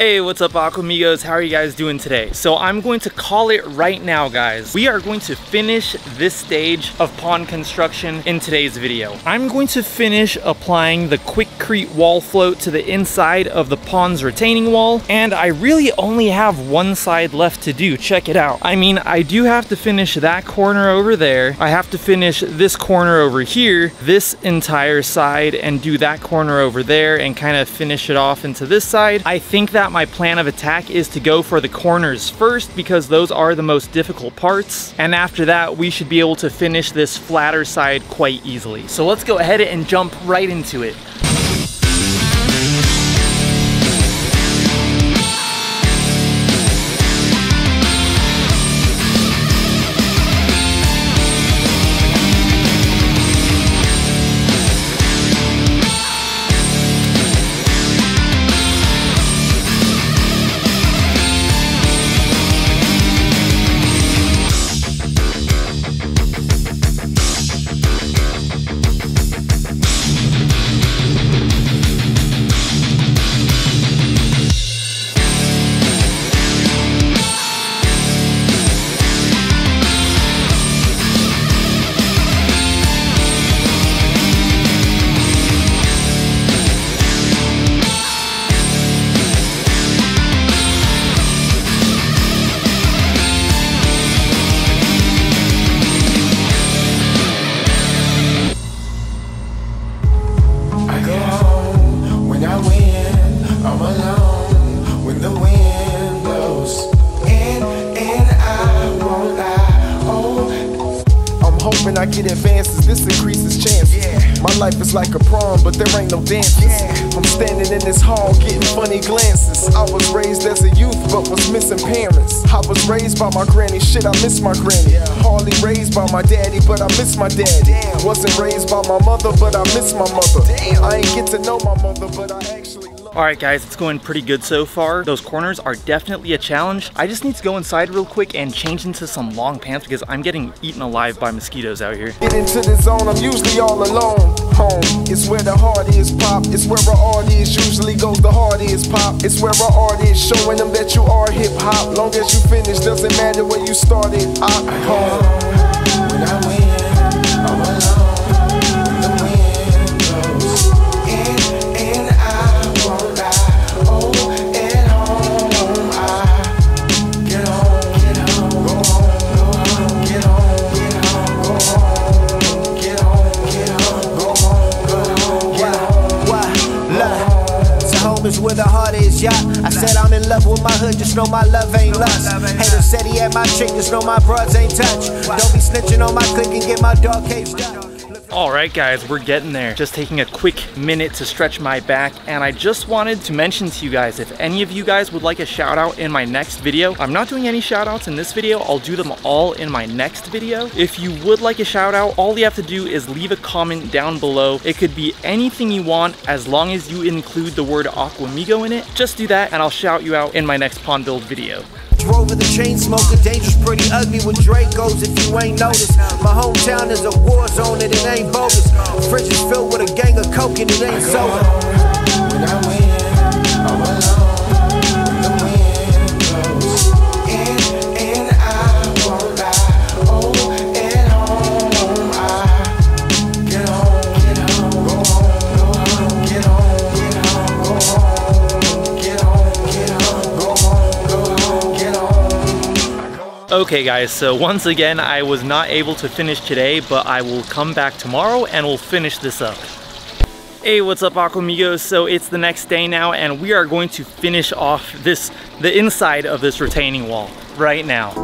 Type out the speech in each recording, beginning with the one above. Hey, what's up Aquamigos? How are you guys doing today? So I'm going to call it right now, guys. We are going to finish this stage of pond construction in today's video. I'm going to finish applying the Quikrete wall float to the inside of the pond's retaining wall, and I really only have one side left to do. Check it out. I mean, I do have to finish that corner over there. I have to finish this corner over here, this entire side, and do that corner over there and kind of finish it off into this side. I think that my plan of attack is to go for the corners first because those are the most difficult parts, and after that we should be able to finish this flatter side quite easily. So let's go ahead and jump right into it. I get advances, this increases chances. Yeah. My life is like a prom, but there ain't no dances. Yeah. I'm standing in this hall getting funny glances. I was raised as a youth, but was missing parents. I was raised by my granny, shit, I miss my granny. Yeah. Hardly raised by my daddy, but I miss my daddy. Damn. Wasn't raised by my mother, but I miss my mother. Damn. I ain't get to know my mother, but I actually love. Alright guys, it's going pretty good so far. Those corners are definitely a challenge. I just need to go inside real quick and change into some long pants because I'm getting eaten alive by mosquitoes out here. Get into the zone, I'm usually all alone. Home, it's where the heart is, pop. It's where our art is, usually goes the heart is, pop. It's where our art is, showing them that you are hip hop. Long as you finish, doesn't matter where you started. I'm home. When I win, I'm alone. Where the heart is, y'all. I said I'm in love with my hood, just know my love ain't lust. Hater said he had my chick, just know my broads ain't touch. Don't be snitching on my click and get my dog caged up. Alright guys, we're getting there. Just taking a quick minute to stretch my back, and I just wanted to mention to you guys, if any of you guys would like a shout out in my next video, I'm not doing any shout outs in this video, I'll do them all in my next video. If you would like a shout out, all you have to do is leave a comment down below. It could be anything you want as long as you include the word Aquamigo in it. Just do that and I'll shout you out in my next pond build video. Over the chain smoker, dangerous, pretty ugly with Dracos if you ain't noticed. My hometown is a war zone and it ain't bogus. The fridge is filled with a gang of coke and it ain't soda. Okay guys, so once again, I was not able to finish today, but I will come back tomorrow and we'll finish this up. Hey, what's up Aquamigos? So it's the next day now and we are going to finish off the inside of this retaining wall right now.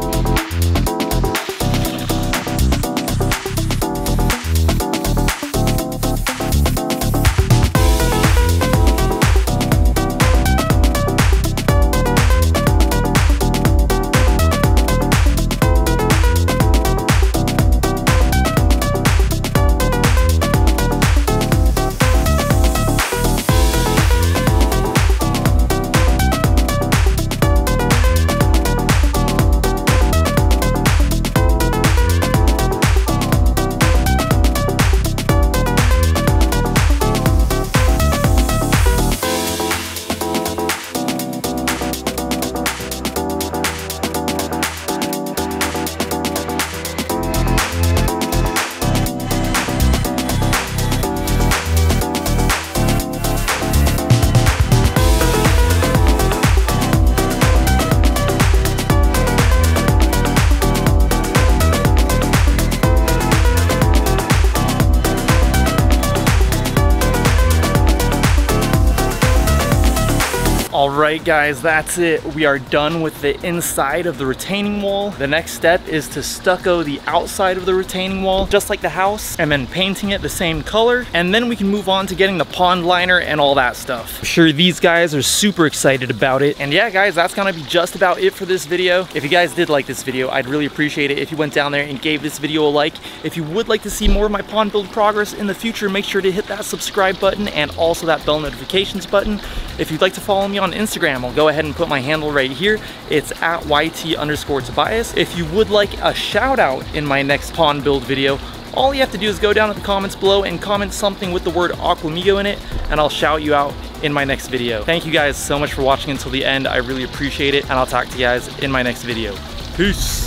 Alright guys, that's it. We are done with the inside of the retaining wall. The next step is to stucco the outside of the retaining wall, just like the house, and then painting it the same color. And then we can move on to getting the pond liner and all that stuff. I'm sure these guys are super excited about it. And yeah guys, that's gonna be just about it for this video. If you guys did like this video, I'd really appreciate it if you went down there and gave this video a like. If you would like to see more of my pond build progress in the future, make sure to hit that subscribe button and also that bell notifications button. If you'd like to follow me on Instagram, I'll go ahead and put my handle right here. It's @YT_Tobias. If you would like a shout out in my next pond build video, all you have to do is go down to the comments below and comment something with the word Aquamigo in it, and I'll shout you out in my next video. Thank you guys so much for watching until the end. I really appreciate it, and I'll talk to you guys in my next video. Peace.